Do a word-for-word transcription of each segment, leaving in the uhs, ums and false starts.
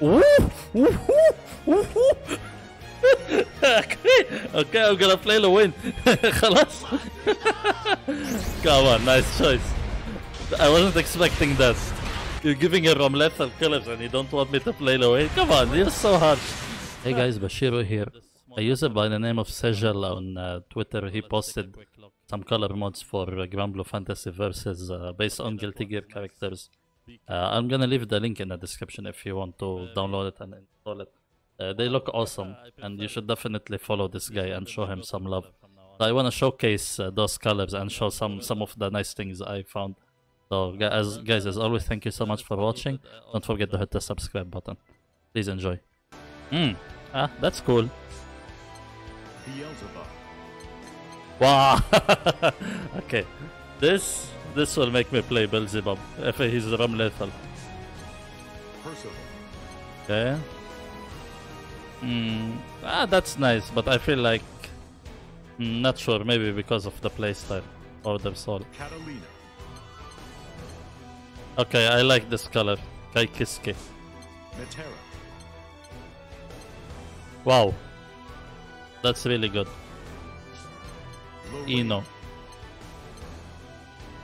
Okay, I'm gonna play Lowain. خلاص. Come on, nice choice. I wasn't expecting that. You're giving a Ramlethal killers and you don't want me to play Lowain? Come on, you're so harsh. Hey guys, Bashiro here. A user by the name of Sejal on uh, Twitter, he posted some color mods for uh, Granblue Fantasy Versus uh, based on Guilty Gear characters. Uh, I'm gonna leave the link in the description if you want to download it and install it. Uh, they look awesome and you should definitely follow this guy and show him some love. I wanna showcase uh, those colors and show some, some of the nice things I found. So as, guys, as always, thank you so much for watching. Don't forget to hit the subscribe button. Please enjoy. Mm. Ah, that's cool. Beelzebub. Wow. Okay, this this will make me play Beelzebub if he's Ramlethal. Percival. Okay. Mm. Ah, that's nice, but I feel like mm, not sure. Maybe because of the playstyle or the soul. Catalina. Okay, I like this color. Kai Kiske. Metera. Wow. That's really good. Ino.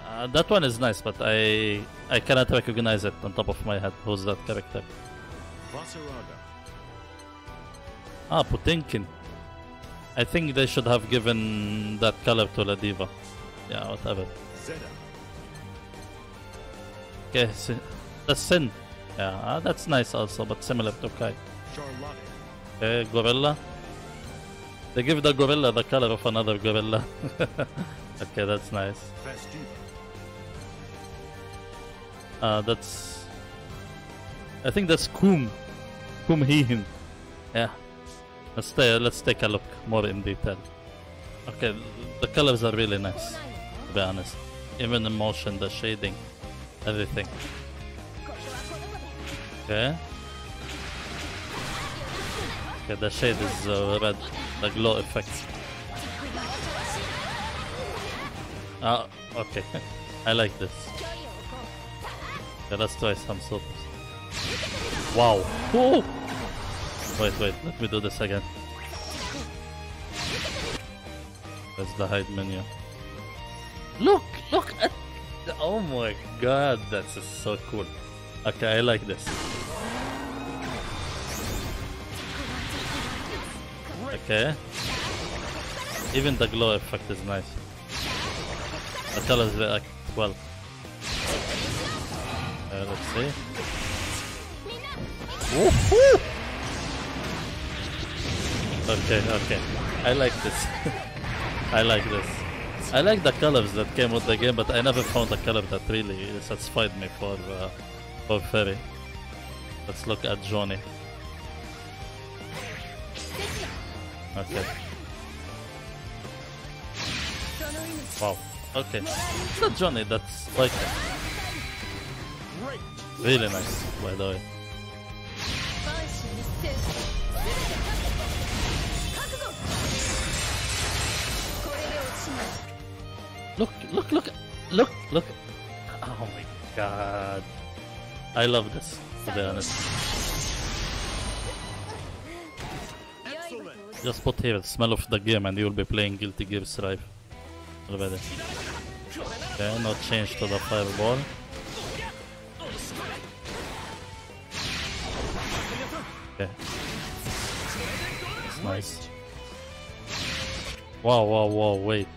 Uh, that one is nice, but I I cannot recognize it on top of my head. Who's that character? Vaseraga. Ah, Potemkin. I think they should have given that color to Ladiva. Yeah, whatever. Zeta. Okay, see, the Sin. Yeah, that's nice also, but similar to Kai. Charlotte. Okay, Gorilla. They give the gorilla the color of another gorilla. Okay, that's nice. Uh, that's... I think that's Kum. Kum he him. Yeah. Let's, let's take a look more in detail. Okay, the colors are really nice, to be honest. Even the motion, the shading, everything. Okay. Okay, the shade is uh, red. The glow effects. Ah, okay. I like this. Okay, let's try some supers. Wow. Whoa. Wait, wait. Let me do this again. That's the hide menu. Look, look at. Oh my god, that's so cool. Okay, I like this. Okay. Even the glow effect is nice. The colors react well. Uh, let's see. Woohoo! Okay, okay. I like this. I like this. I like the colors that came with the game, but I never found a color that really satisfied me for uh, for Ferry. Let's look at Johnny. Okay. Wow. Okay. It's not Johnny, that's like really nice, by the way. Look, look, look, look, look. Oh my god. I love this, to be honest. Just put here the smell of the game and you'll be playing Guilty Gear Strive already. Okay, no change to the fireball. Okay. That's nice. Wow, wow, wow, wait.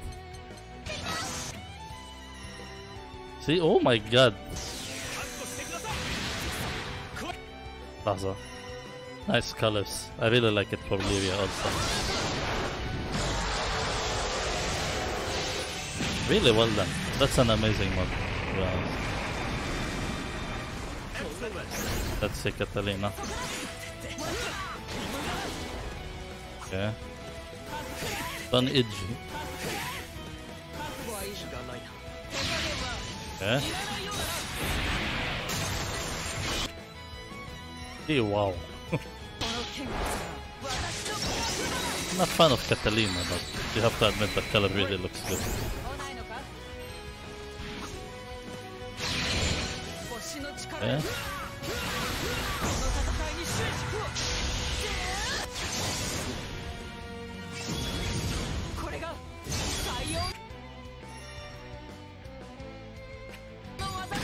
See, oh my god. Lazo. Nice colors. I really like it for Lyria also. Really well done. That's an amazing mod. Wow. Let's see Catalina. Okay. Don't itch. Okay. Hey, wow. I'm not a fan of Catalina, but you have to admit that color really looks good. Okay.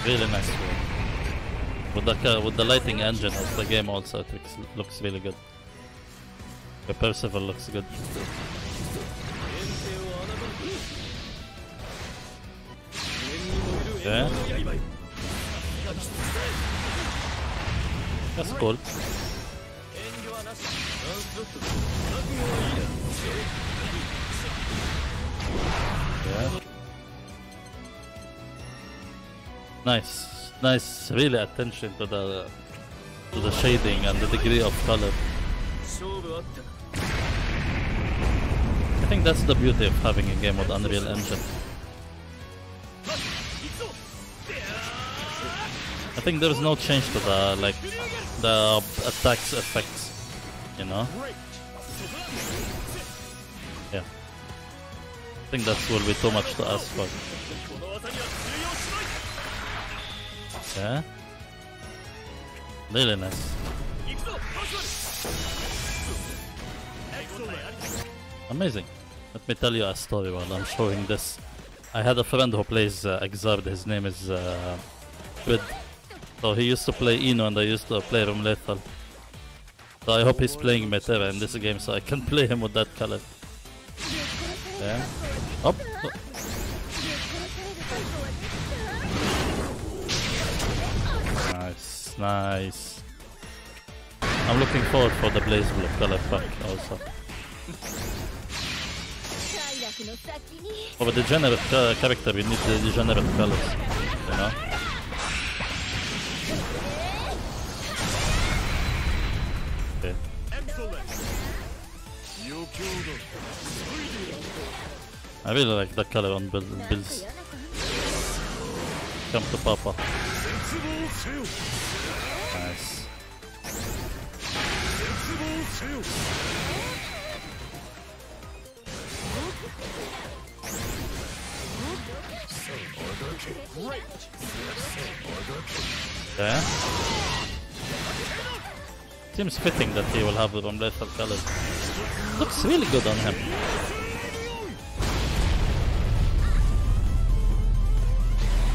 really nice game. With the, with the lighting engine of the game also, it looks, looks really good. The Percival looks good. Yeah. That's cool. Yeah. Nice, nice, really attention to the to the shading and the degree of color. I think that's the beauty of having a game with Unreal Engine. I think there is no change to the like the attacks effects, you know. Yeah, I think that will be too much to ask for. Yeah, really nice. Amazing. Let me tell you a story while I'm showing this. I had a friend who plays uh, Exard. His name is uh, Pit. So he used to play Ino and I used to play Ramlethal. So I hope he's playing Metera in this game so I can play him with that color. Yeah. Up. Oh. Nice, nice. I'm looking forward for the Blazblue color pack also. For the degenerate uh, character, you need the degenerate colors, you know? Okay. I really like the color on Bills. Come to Papa. Nice. Yeah. Seems fitting that he will have the Ramlethal colors. Looks really good on him.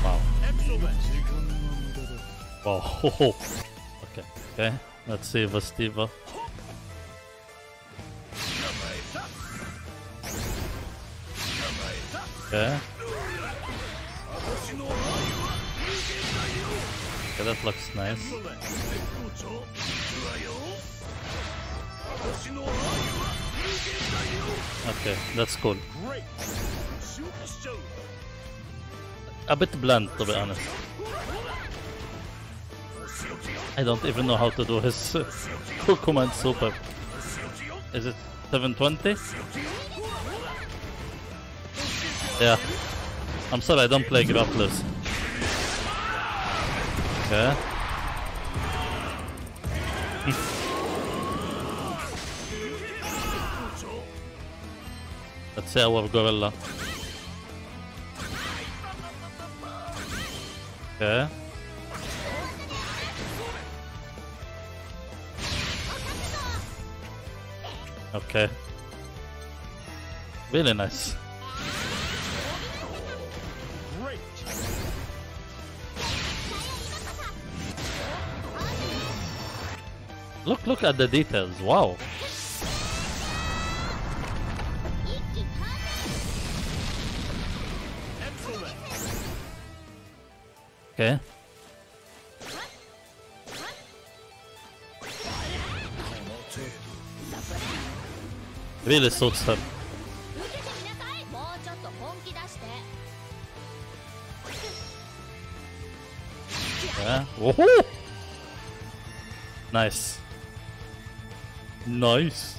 Wow. Wow. Okay. Okay. Let's see Vastiva. Okay. Okay, that looks nice. Okay, that's cool. A bit bland, to be honest. I don't even know how to do his uh, command super. Is it seven twenty? Yeah, I'm sorry, I don't play grapplers. Okay. Let's see our gorilla. Okay. Okay. Really nice. Look, look at the details, wow! Okay. Really suits him. Yeah. Woohoo! Nice. Nice.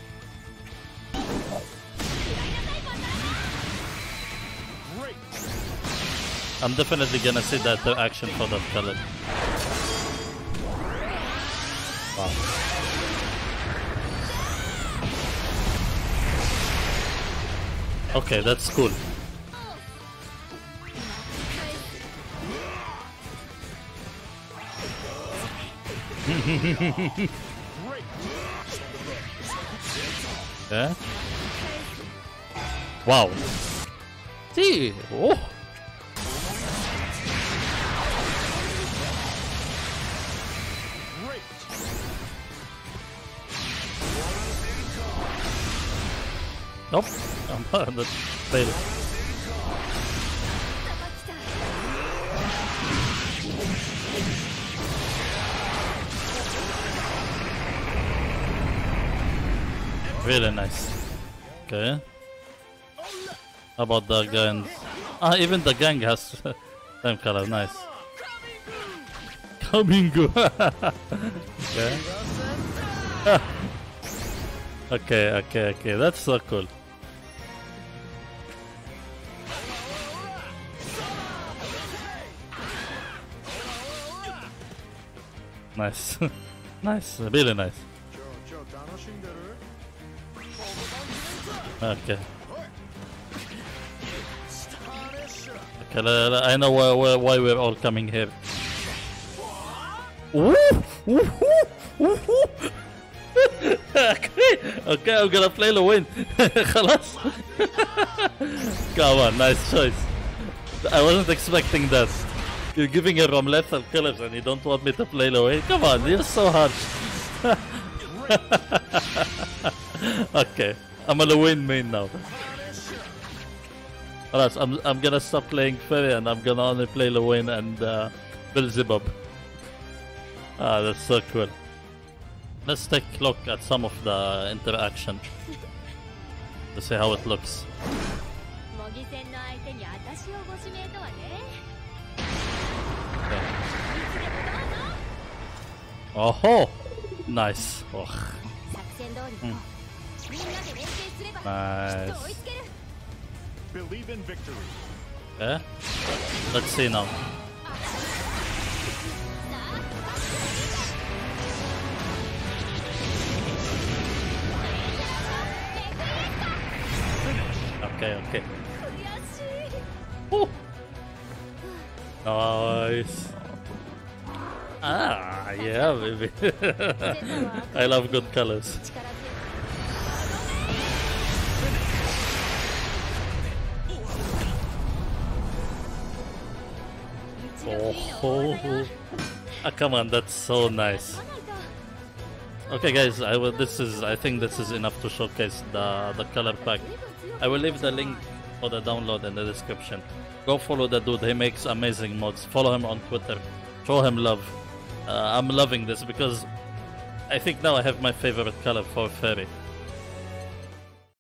I'm definitely gonna see that action for that talent. Wow. Okay, that's cool. Yeah. Wow. See. Oh. Nope, I'm not in the fatal. Really nice. Okay. How about that guy? And ah, even the gang has time color. Nice. Kamingu. Okay. Okay, okay, okay. That's so cool. Nice. Nice. Really nice. Okay. Okay, I know why, why we're all coming here. Woo! Woohoo! Woohoo! Okay, okay, I'm gonna play Lowain. Khalas. Come on, nice choice. I wasn't expecting that. You're giving a Ramlethal killers and you don't want me to play Lowain? Come on, you're so harsh. Okay, I'm a Lowain main now. Khalas, I'm, I'm gonna stop playing Ferry and I'm gonna only play Lowain and uh, Beelzebub. Ah, that's so cool. Let's take a look at some of the interaction to see how it looks. Okay. Oh ho! Nice. Oh. Mm. Nice. Believe in victory. Okay. Let's see now. Okay, okay. Woo. Nice. Ah, yeah, baby. I love good colors. Oh, ah, come on, that's so nice. Okay, guys, I will. This is. I think this is enough to showcase the the color pack. I will leave the link for the download in the description. Go follow the dude, he makes amazing mods. Follow him on Twitter, show him love. Uh, I'm loving this because I think now I have my favorite color for Ferry.